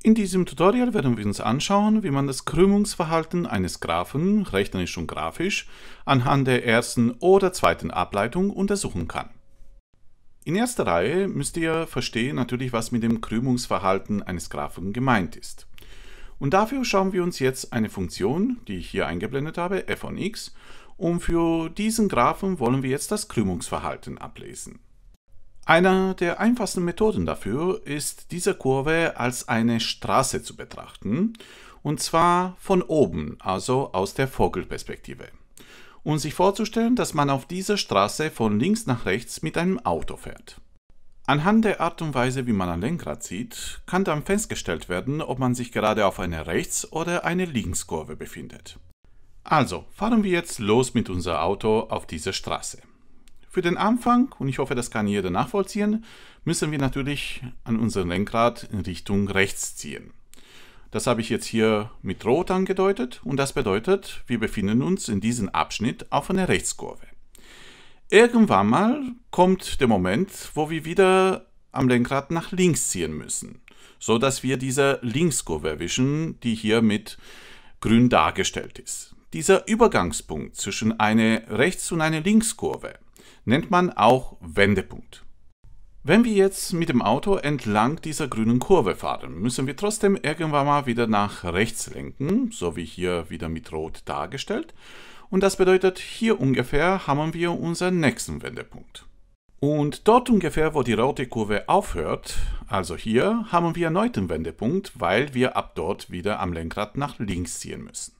In diesem Tutorial werden wir uns anschauen, wie man das Krümmungsverhalten eines Graphen, rechnerisch und grafisch, anhand der ersten oder zweiten Ableitung untersuchen kann. In erster Reihe müsst ihr verstehen natürlich, was mit dem Krümmungsverhalten eines Graphen gemeint ist. Und dafür schauen wir uns jetzt eine Funktion, die ich hier eingeblendet habe, f von x, und für diesen Graphen wollen wir jetzt das Krümmungsverhalten ablesen. Einer der einfachsten Methoden dafür ist, diese Kurve als eine Straße zu betrachten, und zwar von oben, also aus der Vogelperspektive, und sich vorzustellen, dass man auf dieser Straße von links nach rechts mit einem Auto fährt. Anhand der Art und Weise, wie man ein Lenkrad sieht, kann dann festgestellt werden, ob man sich gerade auf einer Rechts- oder eine Linkskurve befindet. Also fahren wir jetzt los mit unserem Auto auf dieser Straße. Für den Anfang, und ich hoffe, das kann jeder nachvollziehen, müssen wir natürlich an unserem Lenkrad in Richtung rechts ziehen. Das habe ich jetzt hier mit Rot angedeutet, und das bedeutet, wir befinden uns in diesem Abschnitt auf einer Rechtskurve. Irgendwann mal kommt der Moment, wo wir wieder am Lenkrad nach links ziehen müssen, so dass wir diese Linkskurve erwischen, die hier mit grün dargestellt ist. Dieser Übergangspunkt zwischen einer Rechts- und einer Linkskurve nennt man auch Wendepunkt. Wenn wir jetzt mit dem Auto entlang dieser grünen Kurve fahren, müssen wir trotzdem irgendwann mal wieder nach rechts lenken, so wie hier wieder mit Rot dargestellt. Und das bedeutet, hier ungefähr haben wir unseren nächsten Wendepunkt. Und dort ungefähr, wo die rote Kurve aufhört, also hier, haben wir erneut einen Wendepunkt, weil wir ab dort wieder am Lenkrad nach links ziehen müssen.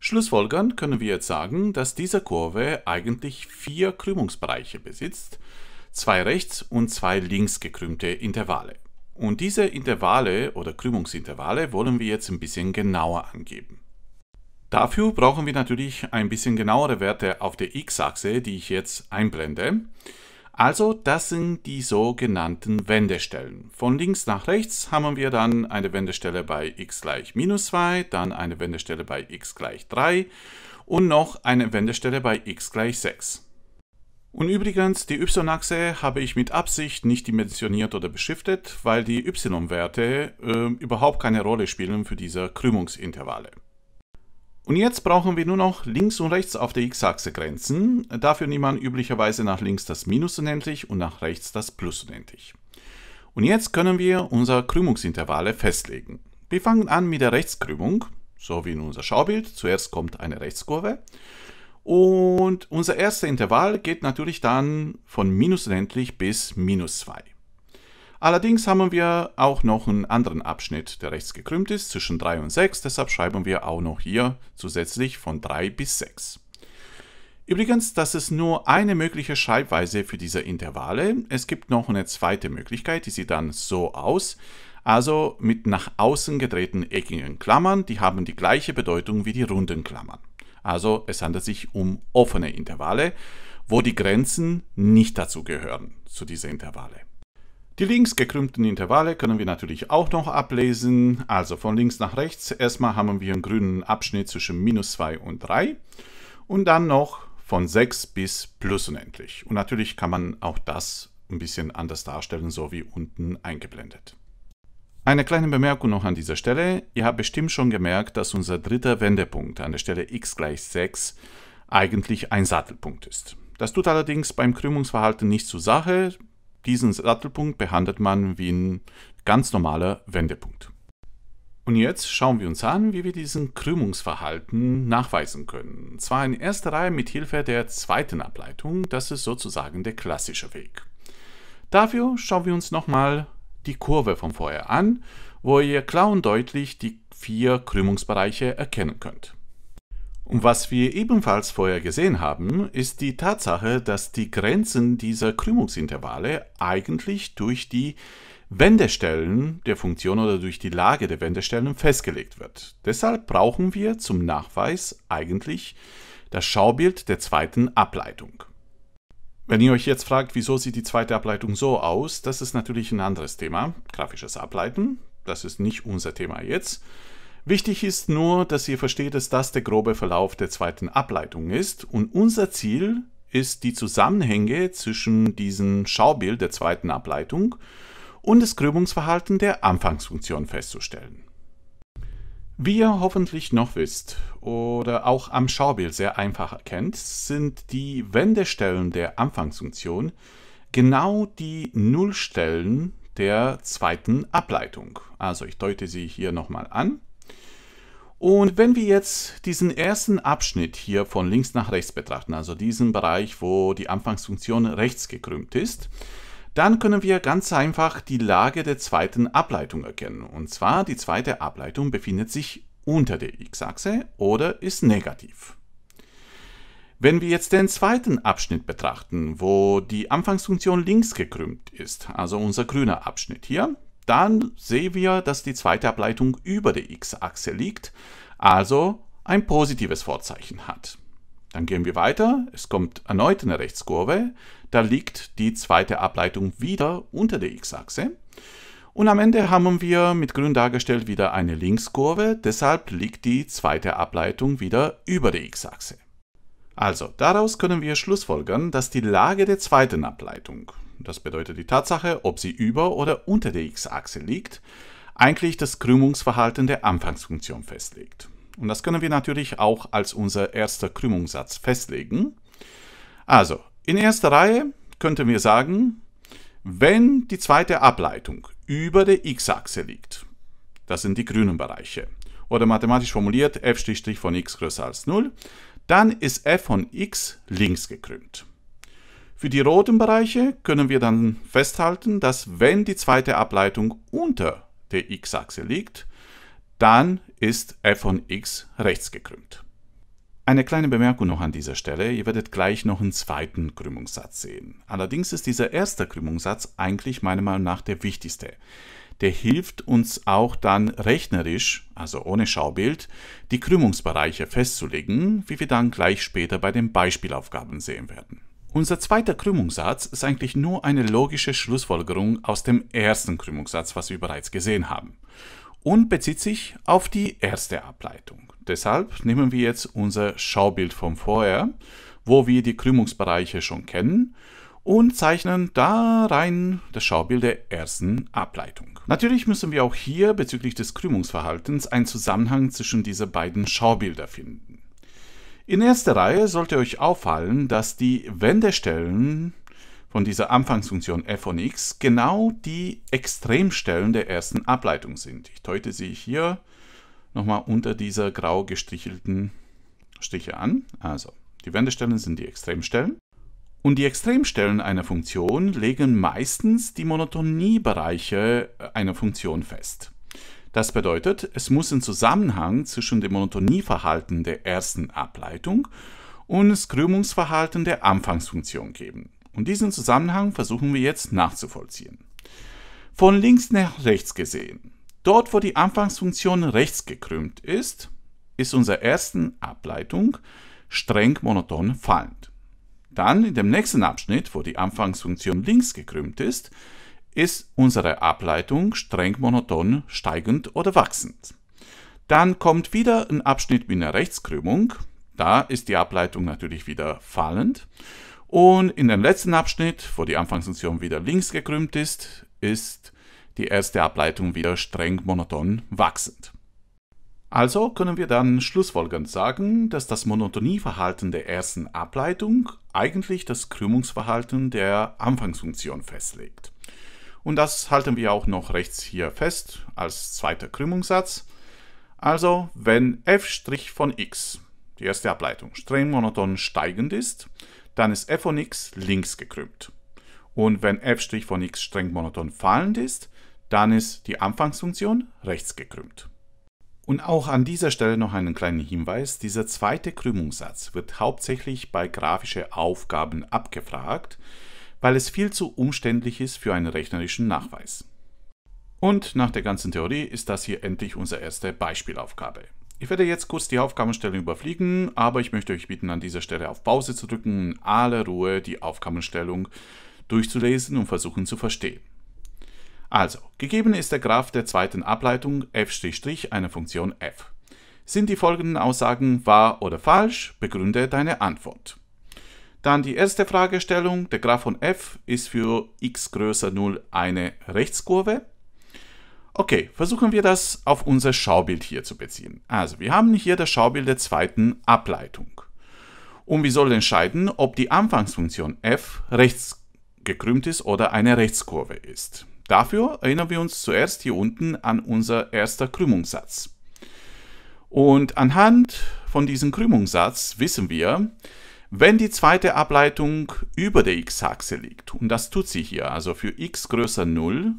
Schlussfolgernd können wir jetzt sagen, dass diese Kurve eigentlich 4 Krümmungsbereiche besitzt, 2 rechts und 2 links gekrümmte Intervalle. Und diese Intervalle oder Krümmungsintervalle wollen wir jetzt ein bisschen genauer angeben. Dafür brauchen wir natürlich ein bisschen genauere Werte auf der x-Achse, die ich jetzt einblende. Also das sind die sogenannten Wendestellen. Von links nach rechts haben wir dann eine Wendestelle bei x gleich -2, dann eine Wendestelle bei x gleich 3 und noch eine Wendestelle bei x gleich 6. Und übrigens, die y-Achse habe ich mit Absicht nicht dimensioniert oder beschriftet, weil die y-Werte überhaupt keine Rolle spielen für diese Krümmungsintervalle. Und jetzt brauchen wir nur noch links und rechts auf der x-Achse Grenzen. Dafür nimmt man üblicherweise nach links das Minus unendlich und nach rechts das Plus unendlich. Und jetzt können wir unsere Krümmungsintervalle festlegen. Wir fangen an mit der Rechtskrümmung, so wie in unserem Schaubild. Zuerst kommt eine Rechtskurve. Und unser erstes Intervall geht natürlich dann von minus unendlich bis -2. Allerdings haben wir auch noch einen anderen Abschnitt, der rechts gekrümmt ist, zwischen 3 und 6. Deshalb schreiben wir auch noch hier zusätzlich von 3 bis 6. Übrigens, das ist nur eine mögliche Schreibweise für diese Intervalle. Es gibt noch eine zweite Möglichkeit, die sieht dann so aus. Also mit nach außen gedrehten eckigen Klammern, die haben die gleiche Bedeutung wie die runden Klammern. Also es handelt sich um offene Intervalle, wo die Grenzen nicht dazu gehören, zu diesen Intervalle. Die links gekrümmten Intervalle können wir natürlich auch noch ablesen, also von links nach rechts. Erstmal haben wir einen grünen Abschnitt zwischen -2 und 3 und dann noch von 6 bis plus unendlich. Und natürlich kann man auch das ein bisschen anders darstellen, so wie unten eingeblendet. Eine kleine Bemerkung noch an dieser Stelle. Ihr habt bestimmt schon gemerkt, dass unser dritter Wendepunkt an der Stelle x gleich 6 eigentlich ein Sattelpunkt ist. Das tut allerdings beim Krümmungsverhalten nichts zur Sache. Diesen Sattelpunkt behandelt man wie ein ganz normaler Wendepunkt. Und jetzt schauen wir uns an, wie wir diesen Krümmungsverhalten nachweisen können. Und zwar in erster Reihe mit Hilfe der zweiten Ableitung. Das ist sozusagen der klassische Weg. Dafür schauen wir uns nochmal die Kurve von vorher an, wo ihr klar und deutlich die 4 Krümmungsbereiche erkennen könnt. Und was wir ebenfalls vorher gesehen haben, ist die Tatsache, dass die Grenzen dieser Krümmungsintervalle eigentlich durch die Wendestellen der Funktion oder durch die Lage der Wendestellen festgelegt wird. Deshalb brauchen wir zum Nachweis eigentlich das Schaubild der zweiten Ableitung. Wenn ihr euch jetzt fragt, wieso sieht die zweite Ableitung so aus, das ist natürlich ein anderes Thema, grafisches Ableiten. Das ist nicht unser Thema jetzt. Wichtig ist nur, dass ihr versteht, dass das der grobe Verlauf der zweiten Ableitung ist, und unser Ziel ist, die Zusammenhänge zwischen diesem Schaubild der zweiten Ableitung und das Krümmungsverhalten der Anfangsfunktion festzustellen. Wie ihr hoffentlich noch wisst oder auch am Schaubild sehr einfach erkennt, sind die Wendestellen der Anfangsfunktion genau die Nullstellen der zweiten Ableitung. Also ich deute sie hier nochmal an. Und wenn wir jetzt diesen ersten Abschnitt hier von links nach rechts betrachten, also diesen Bereich, wo die Anfangsfunktion rechts gekrümmt ist, dann können wir ganz einfach die Lage der zweiten Ableitung erkennen. Und zwar die zweite Ableitung befindet sich unter der x-Achse oder ist negativ. Wenn wir jetzt den zweiten Abschnitt betrachten, wo die Anfangsfunktion links gekrümmt ist, also unser grüner Abschnitt hier, dann sehen wir, dass die zweite Ableitung über der x-Achse liegt, also ein positives Vorzeichen hat. Dann gehen wir weiter, es kommt erneut eine Rechtskurve, da liegt die zweite Ableitung wieder unter der x-Achse. Und am Ende haben wir mit grün dargestellt wieder eine Linkskurve, deshalb liegt die zweite Ableitung wieder über der x-Achse. Also, daraus können wir schlussfolgern, dass die Lage der zweiten Ableitung, das bedeutet die Tatsache, ob sie über oder unter der x-Achse liegt, eigentlich das Krümmungsverhalten der Anfangsfunktion festlegt. Und das können wir natürlich auch als unser erster Krümmungssatz festlegen. Also, in erster Reihe könnten wir sagen, wenn die zweite Ableitung über der x-Achse liegt, das sind die grünen Bereiche, oder mathematisch formuliert f' von x größer als 0, dann ist f von x links gekrümmt. Für die roten Bereiche können wir dann festhalten, dass wenn die zweite Ableitung unter der x-Achse liegt, dann ist f von x rechts gekrümmt. Eine kleine Bemerkung noch an dieser Stelle, ihr werdet gleich noch einen zweiten Krümmungssatz sehen. Allerdings ist dieser erste Krümmungssatz eigentlich meiner Meinung nach der wichtigste. Der hilft uns auch dann rechnerisch, also ohne Schaubild, die Krümmungsbereiche festzulegen, wie wir dann gleich später bei den Beispielaufgaben sehen werden. Unser zweiter Krümmungssatz ist eigentlich nur eine logische Schlussfolgerung aus dem ersten Krümmungssatz, was wir bereits gesehen haben. Und bezieht sich auf die erste Ableitung. Deshalb nehmen wir jetzt unser Schaubild von vorher, wo wir die Krümmungsbereiche schon kennen, und zeichnen da rein das Schaubild der ersten Ableitung. Natürlich müssen wir auch hier bezüglich des Krümmungsverhaltens einen Zusammenhang zwischen diesen beiden Schaubilder finden. In erster Reihe sollte euch auffallen, dass die Wendestellen von dieser Anfangsfunktion f von x genau die Extremstellen der ersten Ableitung sind. Ich deute sie hier nochmal unter dieser grau gestrichelten Striche an. Also die Wendestellen sind die Extremstellen. Und die Extremstellen einer Funktion legen meistens die Monotoniebereiche einer Funktion fest. Das bedeutet, es muss ein Zusammenhang zwischen dem Monotonieverhalten der ersten Ableitung und das Krümmungsverhalten der Anfangsfunktion geben. Und diesen Zusammenhang versuchen wir jetzt nachzuvollziehen. Von links nach rechts gesehen, dort wo die Anfangsfunktion rechts gekrümmt ist, ist unsere erste Ableitung streng monoton fallend. Dann in dem nächsten Abschnitt, wo die Anfangsfunktion links gekrümmt ist, ist unsere Ableitung streng monoton steigend oder wachsend. Dann kommt wieder ein Abschnitt mit einer Rechtskrümmung, da ist die Ableitung natürlich wieder fallend. Und in dem letzten Abschnitt, wo die Anfangsfunktion wieder links gekrümmt ist, ist die erste Ableitung wieder streng monoton wachsend. Also können wir dann schlussfolgernd sagen, dass das Monotonieverhalten der ersten Ableitung eigentlich das Krümmungsverhalten der Anfangsfunktion festlegt. Und das halten wir auch noch rechts hier fest als zweiter Krümmungssatz. Also wenn f' von x, die erste Ableitung, streng monoton steigend ist, dann ist f von x links gekrümmt. Und wenn f' von x streng monoton fallend ist, dann ist die Anfangsfunktion rechts gekrümmt. Und auch an dieser Stelle noch einen kleinen Hinweis, dieser zweite Krümmungssatz wird hauptsächlich bei grafischen Aufgaben abgefragt, weil es viel zu umständlich ist für einen rechnerischen Nachweis. Und nach der ganzen Theorie ist das hier endlich unsere erste Beispielaufgabe. Ich werde jetzt kurz die Aufgabenstelle überfliegen, aber ich möchte euch bitten, an dieser Stelle auf Pause zu drücken, in aller Ruhe die Aufgabenstellung durchzulesen und versuchen zu verstehen. Also, gegeben ist der Graph der zweiten Ableitung f' einer Funktion f. Sind die folgenden Aussagen wahr oder falsch? Begründe deine Antwort. Dann die erste Fragestellung, der Graph von f ist für x größer 0 eine Rechtskurve. Okay, versuchen wir das auf unser Schaubild hier zu beziehen. Also wir haben hier das Schaubild der zweiten Ableitung. Und wir sollen entscheiden, ob die Anfangsfunktion f rechts gekrümmt ist oder eine Rechtskurve ist. Dafür erinnern wir uns zuerst hier unten an unser erster Krümmungssatz. Und anhand von diesem Krümmungssatz wissen wir, wenn die zweite Ableitung über der x-Achse liegt, und das tut sie hier, also für x größer 0,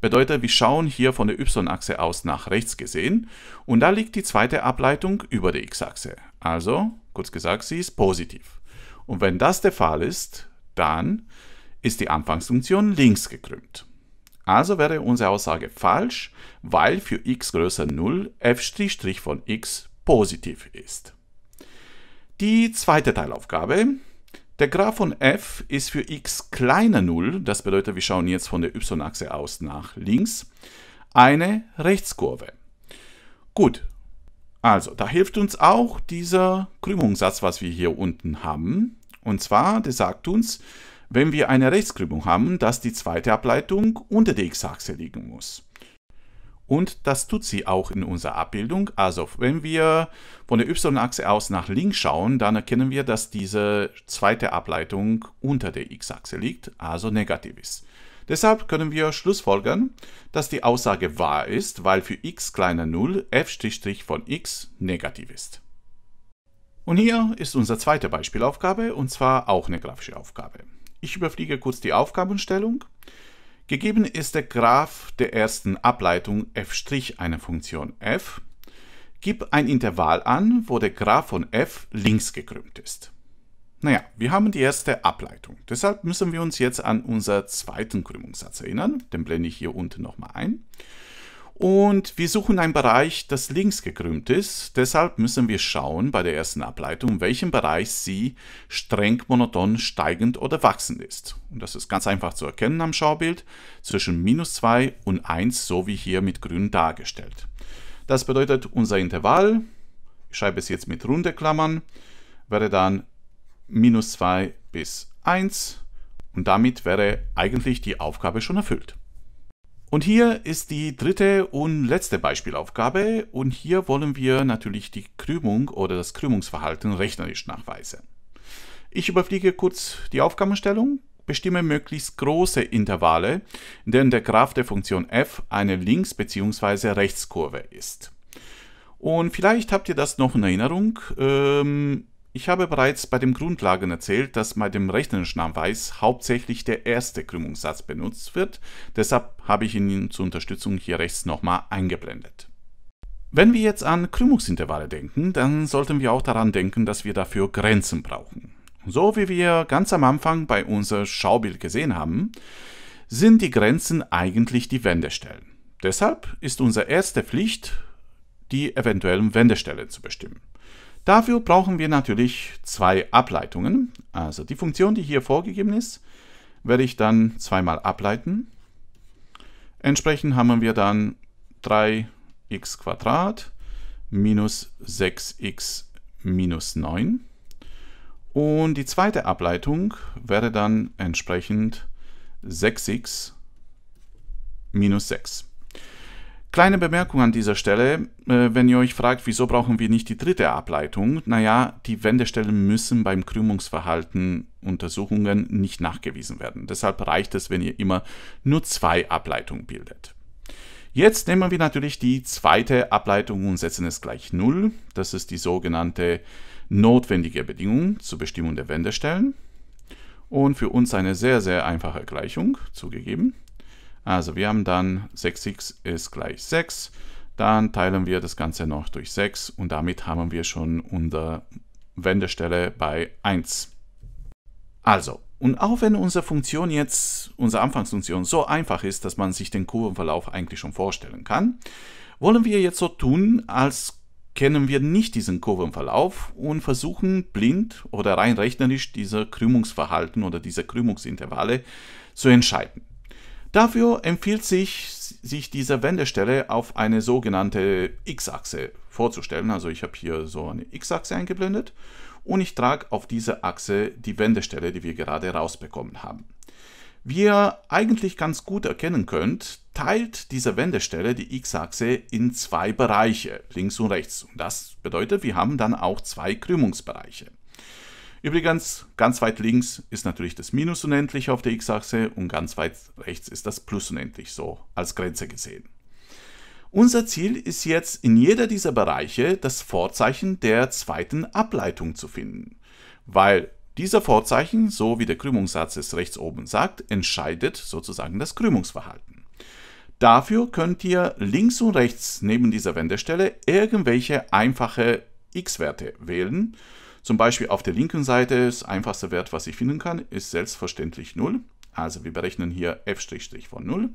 bedeutet, wir schauen hier von der y-Achse aus nach rechts gesehen, und da liegt die zweite Ableitung über der x-Achse. Also, kurz gesagt, sie ist positiv. Und wenn das der Fall ist, dann ist die Anfangsfunktion links gekrümmt. Also wäre unsere Aussage falsch, weil für x größer 0 f' von x positiv ist. Die zweite Teilaufgabe, der Graph von f ist für x kleiner 0, das bedeutet, wir schauen jetzt von der y-Achse aus nach links, eine Rechtskurve. Gut, also da hilft uns auch dieser Krümmungssatz, was wir hier unten haben. Und zwar, der sagt uns, wenn wir eine Rechtskrümmung haben, dass die zweite Ableitung unter der x-Achse liegen muss. Und das tut sie auch in unserer Abbildung. Also wenn wir von der y-Achse aus nach links schauen, dann erkennen wir, dass diese zweite Ableitung unter der x-Achse liegt, also negativ ist. Deshalb können wir schlussfolgern, dass die Aussage wahr ist, weil für x kleiner 0 f' von x negativ ist. Und hier ist unsere zweite Beispielaufgabe, und zwar auch eine grafische Aufgabe. Ich überfliege kurz die Aufgabenstellung. Gegeben ist der Graph der ersten Ableitung f' einer Funktion f. Gib ein Intervall an, wo der Graph von f links gekrümmt ist. Naja, wir haben die erste Ableitung. Deshalb müssen wir uns jetzt an unseren zweiten Krümmungssatz erinnern. Den blende ich hier unten nochmal ein. Und wir suchen einen Bereich, das links gekrümmt ist. Deshalb müssen wir schauen bei der ersten Ableitung, welchen Bereich sie streng monoton steigend oder wachsend ist. Und das ist ganz einfach zu erkennen am Schaubild. Zwischen -2 und 1, so wie hier mit grün dargestellt. Das bedeutet, unser Intervall, ich schreibe es jetzt mit runden Klammern, wäre dann -2 bis 1. Und damit wäre eigentlich die Aufgabe schon erfüllt. Und hier ist die dritte und letzte Beispielaufgabe, und hier wollen wir natürlich die Krümmung oder das Krümmungsverhalten rechnerisch nachweisen. Ich überfliege kurz die Aufgabenstellung, bestimme möglichst große Intervalle, in denen der Graph der Funktion f eine Links- bzw. Rechtskurve ist. Und vielleicht habt ihr das noch in Erinnerung. Ich habe bereits bei den Grundlagen erzählt, dass bei dem rechnerischen Nachweis hauptsächlich der erste Krümmungssatz benutzt wird. Deshalb habe ich ihn zur Unterstützung hier rechts nochmal eingeblendet. Wenn wir jetzt an Krümmungsintervalle denken, dann sollten wir auch daran denken, dass wir dafür Grenzen brauchen. So wie wir ganz am Anfang bei unserem Schaubild gesehen haben, sind die Grenzen eigentlich die Wendestellen. Deshalb ist unsere erste Pflicht, die eventuellen Wendestellen zu bestimmen. Dafür brauchen wir natürlich zwei Ableitungen. Also die Funktion, die hier vorgegeben ist, werde ich dann zweimal ableiten. Entsprechend haben wir dann 3x² minus 6x minus 9. Und die zweite Ableitung wäre dann entsprechend 6x minus 6. Kleine Bemerkung an dieser Stelle, wenn ihr euch fragt, wieso brauchen wir nicht die dritte Ableitung? Naja, die Wendestellen müssen beim Krümmungsverhalten Untersuchungen nicht nachgewiesen werden. Deshalb reicht es, wenn ihr immer nur zwei Ableitungen bildet. Jetzt nehmen wir natürlich die zweite Ableitung und setzen es gleich 0. Das ist die sogenannte notwendige Bedingung zur Bestimmung der Wendestellen. Und für uns eine sehr, sehr einfache Gleichung, zugegeben. Also wir haben dann 6x ist gleich 6, dann teilen wir das Ganze noch durch 6 und damit haben wir schon unsere Wendestelle bei 1. Also, und auch wenn unsere Anfangsfunktion so einfach ist, dass man sich den Kurvenverlauf eigentlich schon vorstellen kann, wollen wir jetzt so tun, als kennen wir nicht diesen Kurvenverlauf und versuchen blind oder rein rechnerisch diese Krümmungsverhalten oder diese Krümmungsintervalle zu entscheiden. Dafür empfiehlt sich diese Wendestelle auf eine sogenannte x-Achse vorzustellen. Also ich habe hier so eine x-Achse eingeblendet und ich trage auf diese Achse die Wendestelle, die wir gerade rausbekommen haben. Wie ihr eigentlich ganz gut erkennen könnt, teilt diese Wendestelle die x-Achse in zwei Bereiche, links und rechts. Und das bedeutet, wir haben dann auch zwei Krümmungsbereiche. Übrigens, ganz weit links ist natürlich das Minus unendlich auf der x-Achse und ganz weit rechts ist das Plus unendlich, so als Grenze gesehen. Unser Ziel ist jetzt, in jeder dieser Bereiche das Vorzeichen der zweiten Ableitung zu finden, weil dieser Vorzeichen, so wie der Krümmungssatz es rechts oben sagt, entscheidet sozusagen das Krümmungsverhalten. Dafür könnt ihr links und rechts neben dieser Wendestelle irgendwelche einfache x-Werte wählen. Zum Beispiel auf der linken Seite, das einfachste Wert, was ich finden kann, ist selbstverständlich 0. Also wir berechnen hier f' von 0.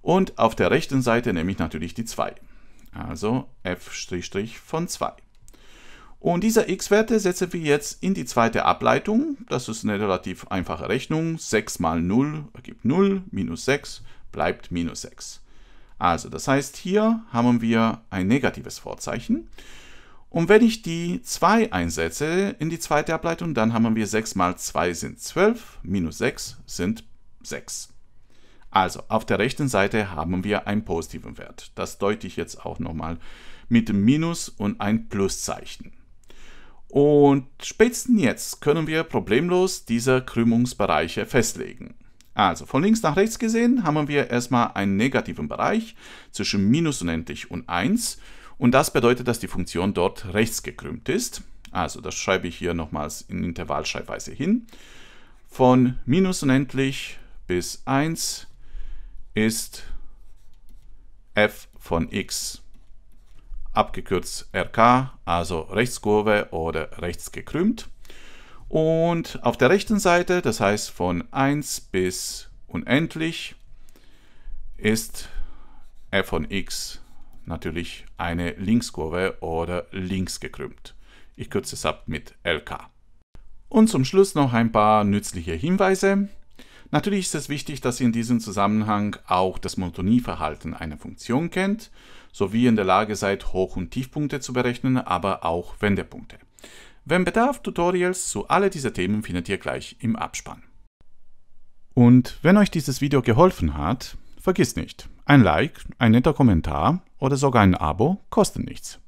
Und auf der rechten Seite nehme ich natürlich die 2, also f' von 2. Und diese x-Werte setzen wir jetzt in die zweite Ableitung. Das ist eine relativ einfache Rechnung. 6 mal 0 ergibt 0, minus 6 bleibt minus 6. Also das heißt, hier haben wir ein negatives Vorzeichen. Und wenn ich die 2 einsetze in die zweite Ableitung, dann haben wir 6 mal 2 sind 12, minus 6 sind 6. Also, auf der rechten Seite haben wir einen positiven Wert. Das deute ich jetzt auch nochmal mit dem Minus und ein Pluszeichen. Und spätestens jetzt können wir problemlos diese Krümmungsbereiche festlegen. Also, von links nach rechts gesehen haben wir erstmal einen negativen Bereich zwischen minus unendlich und 1. Und das bedeutet, dass die Funktion dort rechts gekrümmt ist. Also, das schreibe ich hier nochmals in Intervallschreibweise hin. Von minus unendlich bis 1 ist f von x, abgekürzt rk, also Rechtskurve oder rechts gekrümmt. Und auf der rechten Seite, das heißt von 1 bis unendlich, ist f von x natürlich eine Linkskurve oder links gekrümmt. Ich kürze es ab mit lk. Und zum Schluss noch ein paar nützliche Hinweise. Natürlich ist es wichtig, dass ihr in diesem Zusammenhang auch das Monotonieverhalten einer Funktion kennt, sowie in der Lage seid, Hoch- und Tiefpunkte zu berechnen, aber auch Wendepunkte. Wenn Bedarf, Tutorials zu all diesen Themen findet ihr gleich im Abspann. Und wenn euch dieses Video geholfen hat, vergiss nicht, ein Like, ein netter Kommentar oder sogar ein Abo kosten nichts.